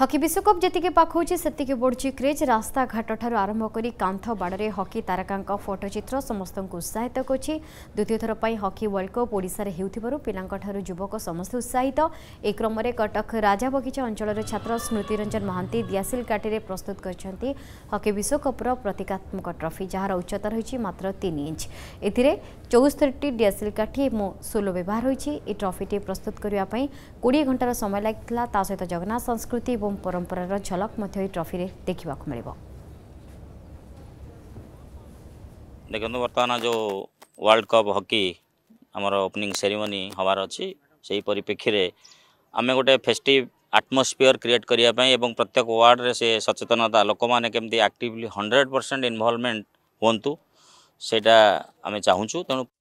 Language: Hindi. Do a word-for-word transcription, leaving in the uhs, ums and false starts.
हकी विश्वकप जी पाखे से बढ़ुची क्रेज रास्ताघाट ठार आरंभ कर कांथ बाड़े हकी तारका फोटोचित्र समस्त उत्साहित द्वितीय थर पर हकी वर्ल्ड कप ओडिशार हो पाठार युवक समस्त उत्साहित एक क्रम में कटक राजा बगीचा अंचल छात्र स्मृति रंजन महांती दियासिल काटी प्रस्तुत कर हकी विश्वकप्र प्रतीकात्मक ट्रॉफी जार उच्चता रही मात्र तीन इंच चौहत्तर दियासिल काठी और सोलो व्यवहार हो ट्रॉफी प्रस्तुत करने कोड़े घंटार समय लगी सहित जगन्नाथ संस्कृति और परंपरार झलक ट्रॉफी देखा देखो। वर्तमान जो वर्ल्ड कप हॉकी आमर ओपनिंग सेरेमनी हबार अच्छी से परिप्रेक्षी में आम गोटे फेस्टिव आटमोस्फियर क्रिएट करने प्रत्येक वार्ड रे से सचेतनता लोक मैंने केमती एक्टिवली हंड्रेड परसेंट इनवॉल्वमेंट होंतु सेटा आम चाहूँ तेणु